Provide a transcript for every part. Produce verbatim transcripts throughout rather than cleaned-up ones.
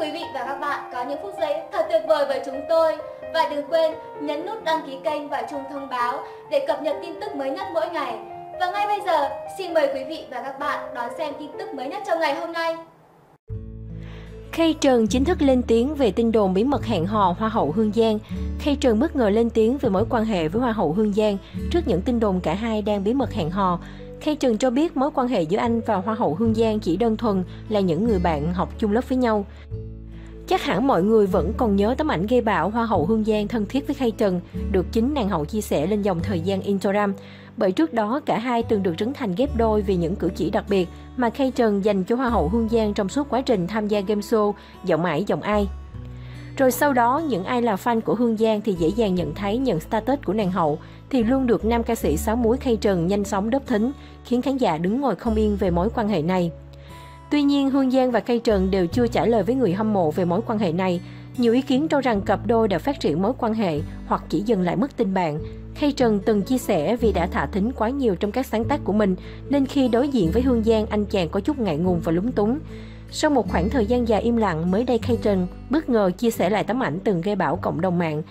quý vị và các bạn có những phút giây thật tuyệt vời với chúng tôi. Và đừng quên nhấn nút đăng ký kênh và chuông thông báo để cập nhật tin tức mới nhất mỗi ngày. Và ngay bây giờ, xin mời quý vị và các bạn đón xem tin tức mới nhất trong ngày hôm nay. Kay Trần chính thức lên tiếng về tin đồn bí mật hẹn hò Hoa hậu Hương Giang. Kay Trần bất ngờ lên tiếng về mối quan hệ với Hoa hậu Hương Giang trước những tin đồn cả hai đang bí mật hẹn hò. Kay Trần cho biết mối quan hệ giữa anh và Hoa hậu Hương Giang chỉ đơn thuần là những người bạn học chung lớp với nhau. Chắc hẳn mọi người vẫn còn nhớ tấm ảnh gây bão Hoa hậu Hương Giang thân thiết với Kay Trần được chính nàng hậu chia sẻ lên dòng thời gian Instagram. Bởi trước đó, cả hai từng được trấn thành ghép đôi vì những cử chỉ đặc biệt mà Kay Trần dành cho Hoa hậu Hương Giang trong suốt quá trình tham gia game show Giọng Mãi Giọng Ai. Rồi sau đó, những ai là fan của Hương Giang thì dễ dàng nhận thấy những status của nàng hậu thì luôn được nam ca sĩ sáu múi Kay Trần nhanh chóng đớp thính, khiến khán giả đứng ngồi không yên về mối quan hệ này. Tuy nhiên, Hương Giang và Kay Trần đều chưa trả lời với người hâm mộ về mối quan hệ này. Nhiều ý kiến cho rằng cặp đôi đã phát triển mối quan hệ hoặc chỉ dừng lại mức tình bạn. Kay Trần từng chia sẻ vì đã thả thính quá nhiều trong các sáng tác của mình, nên khi đối diện với Hương Giang, anh chàng có chút ngại ngùng và lúng túng. Sau một khoảng thời gian dài im lặng, mới đây Kay Trần bất ngờ chia sẻ lại tấm ảnh từng gây bão cộng đồng mạng,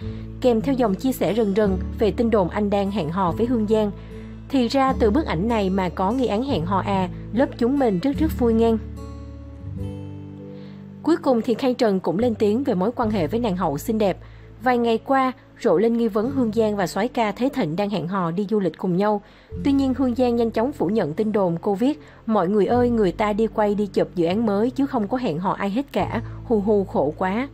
kèm theo dòng chia sẻ rần rần về tin đồn anh đang hẹn hò với Hương Giang. Thì ra từ bức ảnh này mà có nghi án hẹn hò à, lớp chúng mình rất rất vui ngang. Cuối cùng thì Kay Trần cũng lên tiếng về mối quan hệ với nàng hậu xinh đẹp. Vài ngày qua, rộ lên nghi vấn Hương Giang và soái ca Thế Thịnh đang hẹn hò đi du lịch cùng nhau. Tuy nhiên, Hương Giang nhanh chóng phủ nhận tin đồn, cô viết: "Mọi người ơi, người ta đi quay đi chụp dự án mới chứ không có hẹn hò ai hết cả, hù hù khổ quá."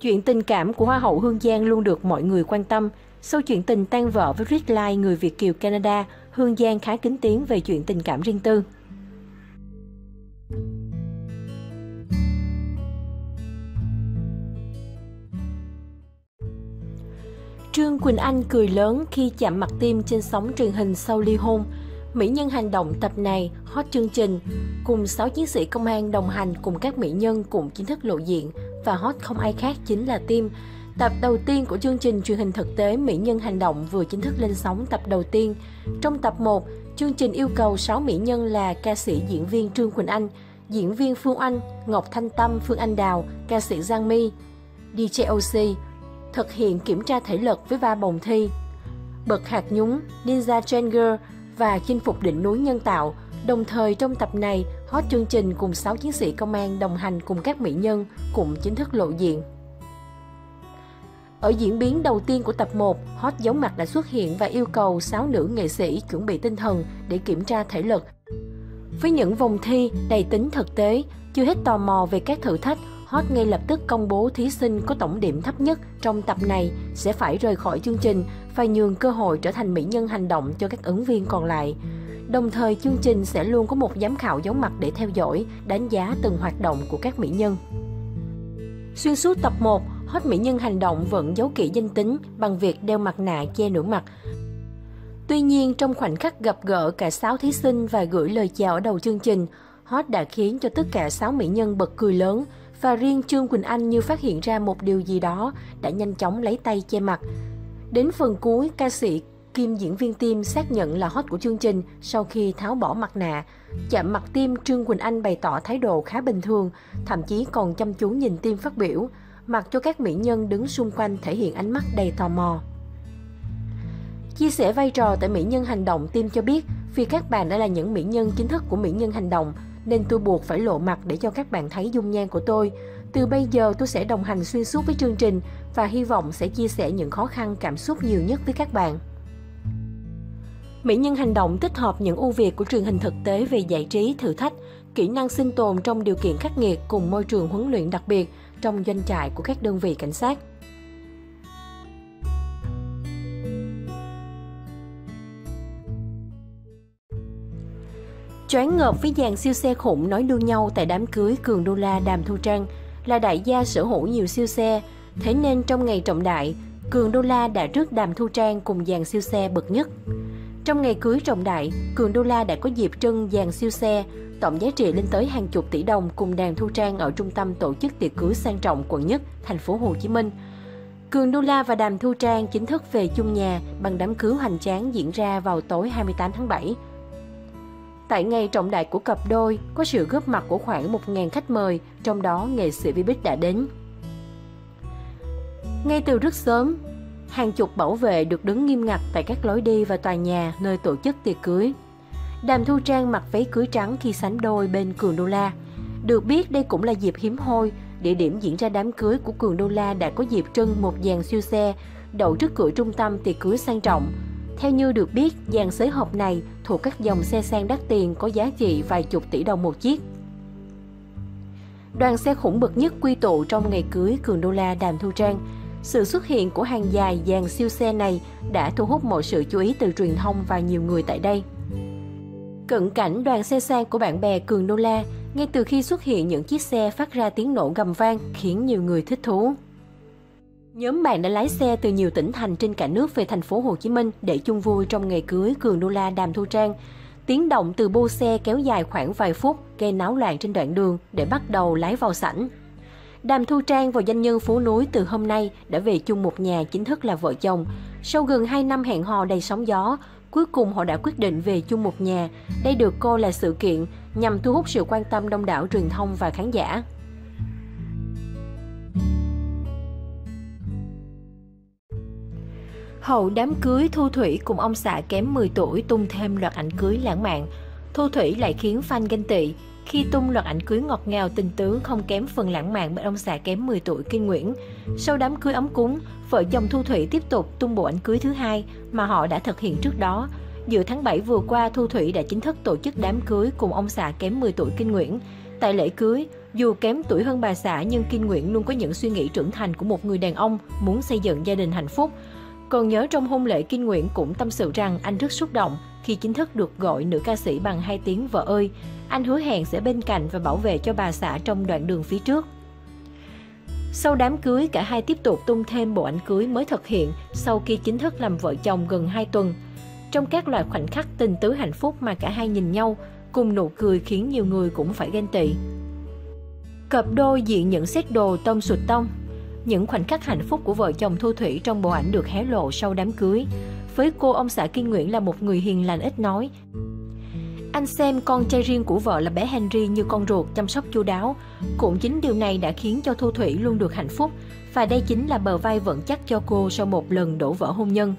Chuyện tình cảm của Hoa hậu Hương Giang luôn được mọi người quan tâm. Sau chuyện tình tan vỡ với Rick Lai, người Việt kiều Canada, Hương Giang khá kín tiếng về chuyện tình cảm riêng tư. Trương Quỳnh Anh cười lớn khi chạm mặt Tim trên sóng truyền hình sau ly hôn. Mỹ nhân hành động tập này hot chương trình, cùng sáu chiến sĩ công an đồng hành cùng các mỹ nhân cũng chính thức lộ diện, và hot không ai khác chính là Tim. Tập đầu tiên của chương trình truyền hình thực tế Mỹ nhân hành động vừa chính thức lên sóng tập đầu tiên. Trong tập một, chương trình yêu cầu sáu mỹ nhân là ca sĩ diễn viên Trương Quỳnh Anh, diễn viên Phương Oanh, Ngọc Thanh Tâm, Phương Anh Đào, ca sĩ Giang My, đê gi ô xê, thực hiện kiểm tra thể lực với va bồng thi, bật hạt nhúng, ninja changer và chinh phục đỉnh núi nhân tạo. Đồng thời trong tập này, hot chương trình cùng sáu chiến sĩ công an đồng hành cùng các mỹ nhân cũng chính thức lộ diện. Ở diễn biến đầu tiên của tập một, hot giấu mặt đã xuất hiện và yêu cầu sáu nữ nghệ sĩ chuẩn bị tinh thần để kiểm tra thể lực. Với những vòng thi đầy tính thực tế, chưa hết tò mò về các thử thách, hot ngay lập tức công bố thí sinh có tổng điểm thấp nhất trong tập này sẽ phải rời khỏi chương trình và nhường cơ hội trở thành mỹ nhân hành động cho các ứng viên còn lại. Đồng thời, chương trình sẽ luôn có một giám khảo giấu mặt để theo dõi, đánh giá từng hoạt động của các mỹ nhân. Xuyên suốt tập một, hot mỹ nhân hành động vẫn giấu kỹ danh tính bằng việc đeo mặt nạ che nửa mặt. Tuy nhiên, trong khoảnh khắc gặp gỡ cả sáu thí sinh và gửi lời chào ở đầu chương trình, hot đã khiến cho tất cả sáu mỹ nhân bật cười lớn. Và riêng Trương Quỳnh Anh như phát hiện ra một điều gì đó đã nhanh chóng lấy tay che mặt. Đến phần cuối, ca sĩ kim diễn viên Tim xác nhận là hot của chương trình sau khi tháo bỏ mặt nạ. Chạm mặt Tim, Trương Quỳnh Anh bày tỏ thái độ khá bình thường, thậm chí còn chăm chú nhìn Tim phát biểu, mặc cho các mỹ nhân đứng xung quanh thể hiện ánh mắt đầy tò mò. Chia sẻ vai trò tại mỹ nhân hành động, Tim cho biết: "Vì các bạn đã là những mỹ nhân chính thức của mỹ nhân hành động, nên tôi buộc phải lộ mặt để cho các bạn thấy dung nhan của tôi. Từ bây giờ tôi sẽ đồng hành xuyên suốt với chương trình và hy vọng sẽ chia sẻ những khó khăn cảm xúc nhiều nhất với các bạn." Mỹ nhân hành động tích hợp những ưu việt của truyền hình thực tế về giải trí, thử thách, kỹ năng sinh tồn trong điều kiện khắc nghiệt cùng môi trường huấn luyện đặc biệt trong doanh trại của các đơn vị cảnh sát. Choáng ngợp với dàn siêu xe khủng nói đua nhau tại đám cưới Cường Đô La, Đàm Thu Trang là đại gia sở hữu nhiều siêu xe. Thế nên trong ngày trọng đại, Cường Đô La đã rước Đàm Thu Trang cùng dàn siêu xe bậc nhất. Trong ngày cưới trọng đại, Cường Đô La đã có dịp trưng dàn siêu xe, tổng giá trị lên tới hàng chục tỷ đồng cùng Đàm Thu Trang ở trung tâm tổ chức tiệc cưới sang trọng quận nhất, thành phố Hồ Chí Minh. Cường Đô La và Đàm Thu Trang chính thức về chung nhà bằng đám cưới hoành tráng diễn ra vào tối hai mươi tám tháng bảy. Tại ngày trọng đại của cặp đôi, có sự góp mặt của khoảng một nghìn khách mời, trong đó nghệ sĩ vê i pê đã đến. Ngay từ rất sớm, hàng chục bảo vệ được đứng nghiêm ngặt tại các lối đi và tòa nhà nơi tổ chức tiệc cưới. Đàm Thu Trang mặc váy cưới trắng khi sánh đôi bên Cường Đô La. Được biết đây cũng là dịp hiếm hoi, địa điểm diễn ra đám cưới của Cường Đô La đã có dịp trưng một dàn siêu xe đậu trước cửa trung tâm tiệc cưới sang trọng. Theo như được biết, dàn xế hộp này thuộc các dòng xe sang đắt tiền có giá trị vài chục tỷ đồng một chiếc. Đoàn xe khủng bậc nhất quy tụ trong ngày cưới Cường Đô La Đàm Thu Trang. Sự xuất hiện của hàng dài dàn siêu xe này đã thu hút mọi sự chú ý từ truyền thông và nhiều người tại đây. Cận cảnh đoàn xe sang của bạn bè Cường Đô La, ngay từ khi xuất hiện những chiếc xe phát ra tiếng nổ gầm vang khiến nhiều người thích thú. Nhóm bạn đã lái xe từ nhiều tỉnh thành trên cả nước về thành phố Hồ Chí Minh để chung vui trong ngày cưới Cường Đô La Đàm Thu Trang. Tiếng động từ bô xe kéo dài khoảng vài phút gây náo loạn trên đoạn đường để bắt đầu lái vào sảnh. Đàm Thu Trang và doanh nhân phố núi từ hôm nay đã về chung một nhà chính thức là vợ chồng. Sau gần hai năm hẹn hò đầy sóng gió, cuối cùng họ đã quyết định về chung một nhà. Đây được coi là sự kiện nhằm thu hút sự quan tâm đông đảo truyền thông và khán giả. Hậu đám cưới, Thu Thủy cùng ông xã kém mười tuổi tung thêm loạt ảnh cưới lãng mạn. Thu Thủy lại khiến fan ganh tị khi tung loạt ảnh cưới ngọt ngào tình tứ không kém phần lãng mạn bên ông xã kém mười tuổi Kim Nguyện. Sau đám cưới ấm cúng, vợ chồng Thu Thủy tiếp tục tung bộ ảnh cưới thứ hai mà họ đã thực hiện trước đó. Giữa tháng bảy vừa qua, Thu Thủy đã chính thức tổ chức đám cưới cùng ông xã kém mười tuổi Kim Nguyện. Tại lễ cưới, dù kém tuổi hơn bà xã nhưng Kim Nguyện luôn có những suy nghĩ trưởng thành của một người đàn ông muốn xây dựng gia đình hạnh phúc. Còn nhớ trong hôn lễ, Kim Nguyện cũng tâm sự rằng anh rất xúc động khi chính thức được gọi nữ ca sĩ bằng hai tiếng vợ ơi. Anh hứa hẹn sẽ bên cạnh và bảo vệ cho bà xã trong đoạn đường phía trước. Sau đám cưới, cả hai tiếp tục tung thêm bộ ảnh cưới mới thực hiện sau khi chính thức làm vợ chồng gần hai tuần. Trong các loạt khoảnh khắc tình tứ hạnh phúc mà cả hai nhìn nhau, cùng nụ cười khiến nhiều người cũng phải ganh tị. Cặp đôi diện nhận xét đồ tông sụt tông. Những khoảnh khắc hạnh phúc của vợ chồng Thu Thủy trong bộ ảnh được hé lộ sau đám cưới. Với cô, ông xã Kim Nguyễn là một người hiền lành ít nói. Anh xem con trai riêng của vợ là bé Henry như con ruột, chăm sóc chu đáo. Cũng chính điều này đã khiến cho Thu Thủy luôn được hạnh phúc. Và đây chính là bờ vai vững chắc cho cô sau một lần đổ vỡ hôn nhân.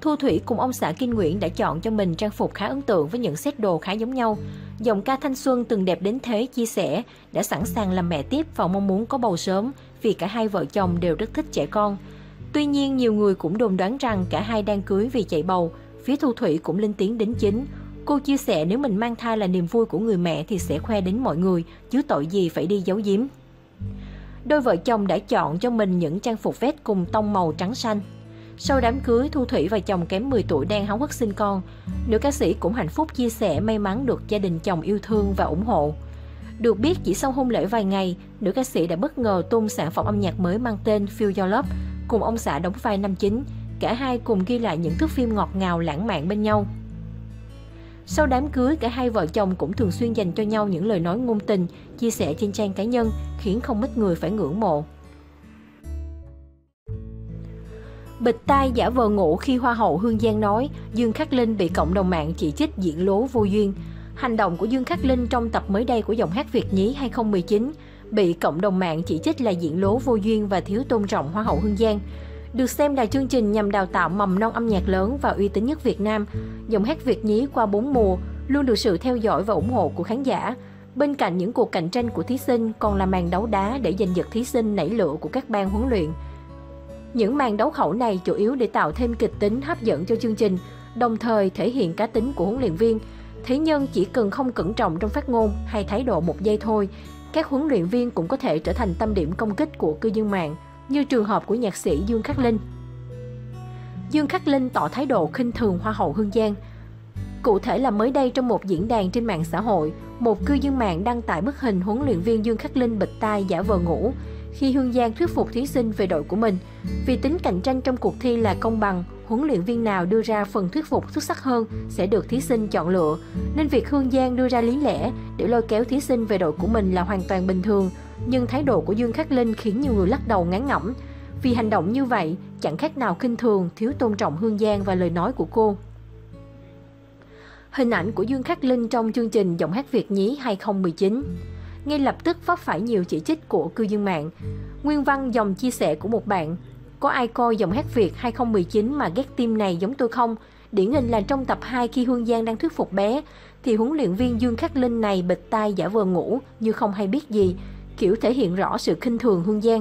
Thu Thủy cùng ông xã Kim Nguyễn đã chọn cho mình trang phục khá ấn tượng với những set đồ khá giống nhau. Giọng ca thanh xuân từng đẹp đến thế chia sẻ đã sẵn sàng làm mẹ tiếp và mong muốn có bầu sớm vì cả hai vợ chồng đều rất thích trẻ con. Tuy nhiên, nhiều người cũng đồn đoán rằng cả hai đang cưới vì chạy bầu. Phía Thu Thủy cũng lên tiếng đính chính. Cô chia sẻ nếu mình mang thai là niềm vui của người mẹ thì sẽ khoe đến mọi người, chứ tội gì phải đi giấu giếm. Đôi vợ chồng đã chọn cho mình những trang phục vest cùng tông màu trắng xanh. Sau đám cưới, Thu Thủy và chồng kém mười tuổi đang háo hức sinh con. Nữ ca sĩ cũng hạnh phúc chia sẻ may mắn được gia đình chồng yêu thương và ủng hộ. Được biết, chỉ sau hôn lễ vài ngày, nữ ca sĩ đã bất ngờ tung sản phẩm âm nhạc mới mang tên Feel Your Love, cùng ông xã đóng vai nam chính. Cả hai cùng ghi lại những thước phim ngọt ngào lãng mạn bên nhau. Sau đám cưới, cả hai vợ chồng cũng thường xuyên dành cho nhau những lời nói ngôn tình, chia sẻ trên trang cá nhân, khiến không ít người phải ngưỡng mộ. Bịt tai giả vờ ngủ khi Hoa hậu Hương Giang nói Dương Khắc Linh bị cộng đồng mạng chỉ trích diễn lố vô duyên. Hành động của Dương Khắc Linh trong tập mới đây của giọng hát Việt nhí hai không một chín bị cộng đồng mạng chỉ trích là diễn lố vô duyên và thiếu tôn trọng Hoa hậu Hương Giang. Được xem là chương trình nhằm đào tạo mầm non âm nhạc lớn và uy tín nhất Việt Nam, giọng hát Việt nhí qua bốn mùa luôn được sự theo dõi và ủng hộ của khán giả. Bên cạnh những cuộc cạnh tranh của thí sinh còn là màn đấu đá để giành giật thí sinh nảy lửa của các ban huấn luyện. Những màn đấu khẩu này chủ yếu để tạo thêm kịch tính hấp dẫn cho chương trình, đồng thời thể hiện cá tính của huấn luyện viên. Thế nhưng chỉ cần không cẩn trọng trong phát ngôn hay thái độ một giây thôi, các huấn luyện viên cũng có thể trở thành tâm điểm công kích của cư dân mạng, như trường hợp của nhạc sĩ Dương Khắc Linh. Dương Khắc Linh tỏ thái độ khinh thường Hoa hậu Hương Giang. Cụ thể là mới đây trong một diễn đàn trên mạng xã hội, một cư dân mạng đăng tải bức hình huấn luyện viên Dương Khắc Linh bịt tai giả vờ ngủ khi Hương Giang thuyết phục thí sinh về đội của mình. Vì tính cạnh tranh trong cuộc thi là công bằng, huấn luyện viên nào đưa ra phần thuyết phục xuất sắc hơn sẽ được thí sinh chọn lựa, nên việc Hương Giang đưa ra lý lẽ để lôi kéo thí sinh về đội của mình là hoàn toàn bình thường. Nhưng thái độ của Dương Khắc Linh khiến nhiều người lắc đầu ngán ngẩm, vì hành động như vậy chẳng khác nào khinh thường, thiếu tôn trọng Hương Giang và lời nói của cô. Hình ảnh của Dương Khắc Linh trong chương trình Giọng hát Việt nhí hai không một chín ngay lập tức vấp phải nhiều chỉ trích của cư dân mạng. Nguyên văn dòng chia sẻ của một bạn: có ai coi Giọng hát Việt hai không một chín mà ghét Tim này giống tôi không? Điển hình là trong tập hai khi Hương Giang đang thuyết phục bé thì huấn luyện viên Dương Khắc Linh này bịch tai giả vờ ngủ như không hay biết gì, kiểu thể hiện rõ sự khinh thường Hương Giang.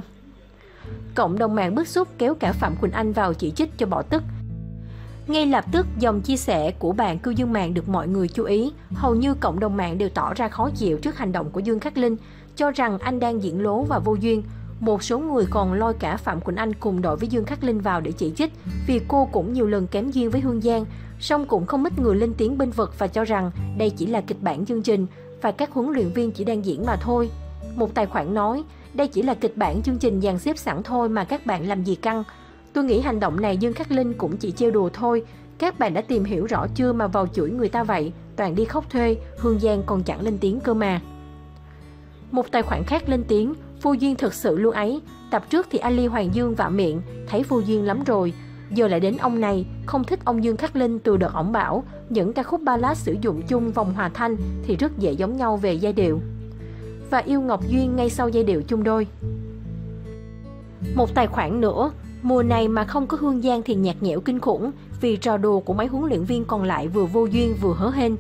Cộng đồng mạng bức xúc kéo cả Phạm Quỳnh Anh vào chỉ trích cho bỏ tức. Ngay lập tức dòng chia sẻ của bạn cư dân mạng được mọi người chú ý, hầu như cộng đồng mạng đều tỏ ra khó chịu trước hành động của Dương Khắc Linh, cho rằng anh đang diễn lố và vô duyên. Một số người còn lôi cả Phạm Quỳnh Anh cùng đội với Dương Khắc Linh vào để chỉ trích, vì cô cũng nhiều lần kém duyên với Hương Giang, song cũng không ít người lên tiếng bênh vực và cho rằng đây chỉ là kịch bản chương trình và các huấn luyện viên chỉ đang diễn mà thôi. Một tài khoản nói, đây chỉ là kịch bản chương trình dàn xếp sẵn thôi mà các bạn làm gì căng. Tôi nghĩ hành động này Dương Khắc Linh cũng chỉ trêu đùa thôi. Các bạn đã tìm hiểu rõ chưa mà vào chửi người ta vậy, toàn đi khóc thuê, Hương Giang còn chẳng lên tiếng cơ mà. Một tài khoản khác lên tiếng, vô duyên thực sự luôn ấy. Tập trước thì Ali Hoàng Dương vạ miệng, thấy vô duyên lắm rồi. Giờ lại đến ông này, không thích ông Dương Khắc Linh từ đợt ổng bảo. Những ca khúc ballad sử dụng chung vòng hòa thanh thì rất dễ giống nhau về giai điệu. Và yêu Ngọc Duyên ngay sau giai điệu chung đôi. Một tài khoản nữa, mùa này mà không có Hương Giang thì nhạt nhẽo kinh khủng, vì trò đùa của mấy huấn luyện viên còn lại vừa vô duyên vừa hớ hên.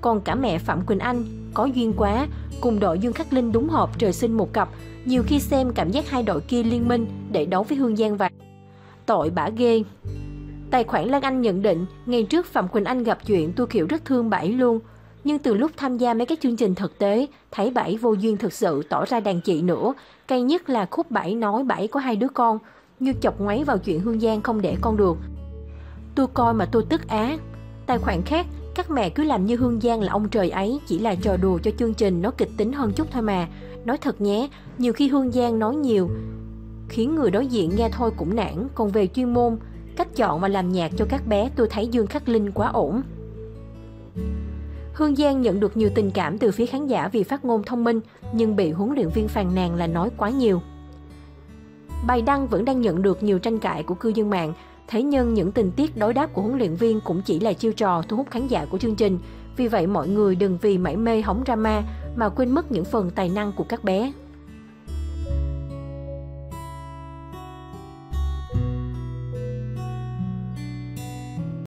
Còn cả mẹ Phạm Quỳnh Anh, có duyên quá, cùng đội Dương Khắc Linh đúng hợp trời sinh một cặp. Nhiều khi xem cảm giác hai đội kia liên minh để đấu với Hương Giang vậy. Tội bả ghê. Tài khoản Lan Anh nhận định, ngày trước Phạm Quỳnh Anh gặp chuyện tôi kiểu rất thương bãi luôn. Nhưng từ lúc tham gia mấy cái chương trình thực tế, thấy bãi vô duyên thực sự tỏ ra đàn chị nữa. Cay nhất là khúc bãi nói bãi có hai đứa con, như chọc ngoáy vào chuyện Hương Giang không đẻ con được. Tôi coi mà tôi tức á. Tài khoản khác, các mẹ cứ làm như Hương Giang là ông trời ấy, chỉ là trò đùa cho chương trình nó kịch tính hơn chút thôi mà. Nói thật nhé, nhiều khi Hương Giang nói nhiều, khiến người đối diện nghe thôi cũng nản. Còn về chuyên môn, cách chọn và làm nhạc cho các bé, tôi thấy Dương Khắc Linh quá ổn. Hương Giang nhận được nhiều tình cảm từ phía khán giả vì phát ngôn thông minh, nhưng bị huấn luyện viên phàn nàn là nói quá nhiều. Bài đăng vẫn đang nhận được nhiều tranh cãi của cư dân mạng. Thế nhưng những tình tiết đối đáp của huấn luyện viên cũng chỉ là chiêu trò thu hút khán giả của chương trình. Vì vậy mọi người đừng vì mải mê hóng drama mà quên mất những phần tài năng của các bé.